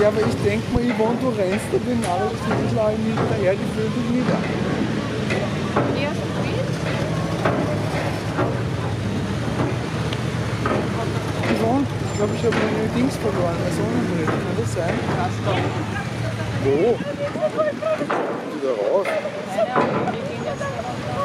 Ja, aber ich denke mal, Yvonne, du rennst da den Nahrungsmittel mit der Erde füllt dich nieder. Ja, so viel. Yvonne, ich glaube, ich habe meine Dings verloren, meine Sonnenbrille. Kann das sein? Wo? Wieder raus.